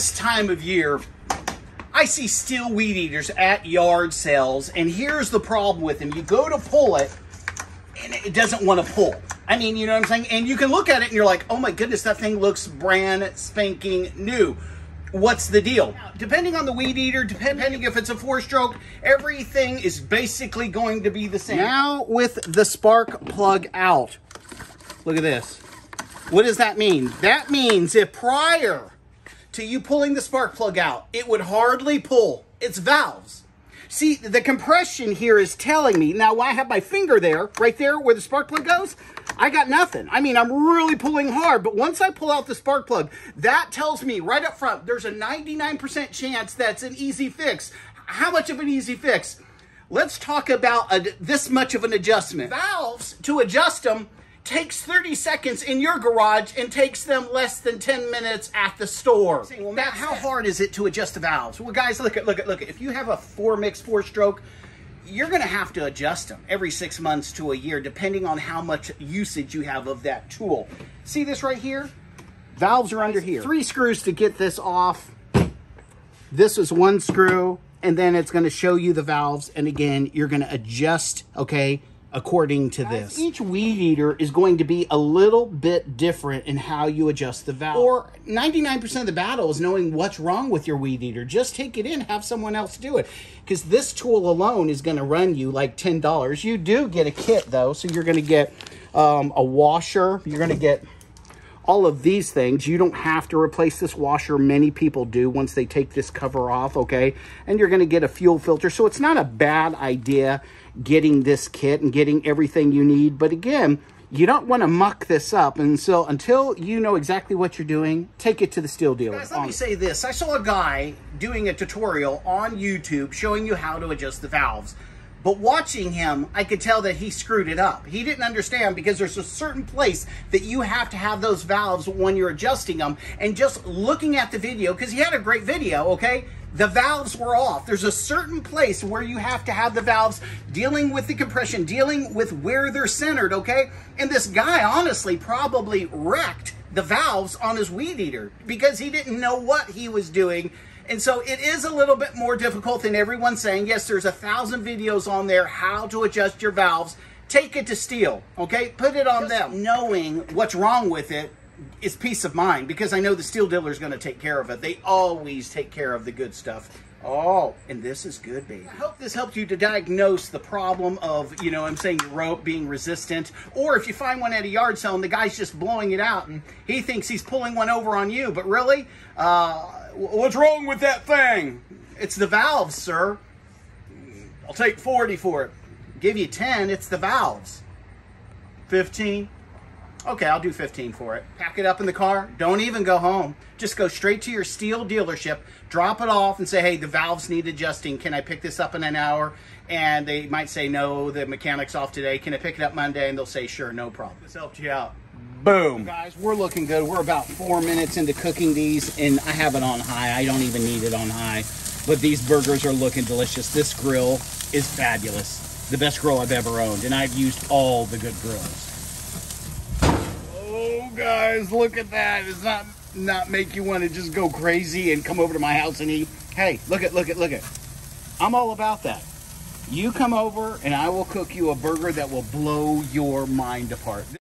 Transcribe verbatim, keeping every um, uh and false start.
this time of year, I see steel weed eaters at yard sales, and here's the problem with them. You go to pull it, and it doesn't want to pull. I mean, you know what I'm saying? And you can look at it, and you're like, oh my goodness, that thing looks brand spanking new. What's the deal? Now, depending on the weed eater, depending if it's a four-stroke, everything is basically going to be the same. Now with the spark plug out, look at this. What does that mean? That means if prior to you pulling the spark plug out, it would hardly pull its valves. See, the compression here is telling me. Now, why I have my finger there, right there where the spark plug goes, I got nothing. I mean, I'm really pulling hard, but once I pull out the spark plug, that tells me right up front, there's a ninety-nine percent chance that's an easy fix. How much of an easy fix? Let's talk about a, this much of an adjustment. Valves, to adjust them, takes thirty seconds in your garage and takes them less than ten minutes at the store. Well, Matt, how hard is it to adjust the valves? Well, guys, look at, look at, look at, if you have a four mix, four stroke, you're going to have to adjust them every six months to a year, depending on how much usage you have of that tool. See this right here? Valves are under here. Three screws to get this off. This is one screw, and then it's going to show you the valves. And again, you're going to adjust, okay, according to this. Each weed eater is going to be a little bit different in how you adjust the valve. Or ninety-nine percent of the battle is knowing what's wrong with your weed eater. Just take it in, have someone else do it. Because this tool alone is going to run you like ten dollars. You do get a kit though, so you're going to get um, a washer. You're going to get all of these things. You don't have to replace this washer. Many people do once they take this cover off, okay? And you're going to get a fuel filter. So it's not a bad idea getting this kit and getting everything you need. But again, you don't want to muck this up. And so until you know exactly what you're doing, take it to the steel dealer. Guys, let me say this. I saw a guy doing a tutorial on YouTube showing you how to adjust the valves. But watching him, I could tell that he screwed it up. He didn't understand, because there's a certain place that you have to have those valves when you're adjusting them. And just looking at the video, because he had a great video, okay? The valves were off. There's a certain place where you have to have the valves dealing with the compression, dealing with where they're centered, okay? And this guy honestly probably wrecked the valves on his weed eater because he didn't know what he was doing. And so it is a little bit more difficult than everyone's saying. Yes, there's a thousand videos on there, how to adjust your valves. Take it to steel, okay? Put it on them. Knowing what's wrong with it is peace of mind, because I know the steel dealer is going to take care of it. They always take care of the good stuff. Oh, and this is good, baby. I hope this helped you to diagnose the problem of, you know, I'm saying your rope being resistant. Or if you find one at a yard sale and the guy's just blowing it out and he thinks he's pulling one over on you, but really, uh, what's wrong with that thing? It's the valves, sir. I'll take forty for it. Give you ten, it's the valves. fifteen. Okay, I'll do fifteen for it. Pack it up in the car. Don't even go home. Just go straight to your steel dealership, drop it off and say, hey, the valves need adjusting. Can I pick this up in an hour? And they might say, no, the mechanic's off today. Can I pick it up Monday? And they'll say, sure, no problem. This helped you out. Boom. Guys, we're looking good. We're about four minutes into cooking these, and I have it on high. I don't even need it on high. But these burgers are looking delicious. This grill is fabulous. The best grill I've ever owned, and I've used all the good grills. Guys, look at that. It's not not make you want to just go crazy and come over to my house and eat. Hey, look at, look at, look at. I'm all about that. You come over and I will cook you a burger that will blow your mind apart.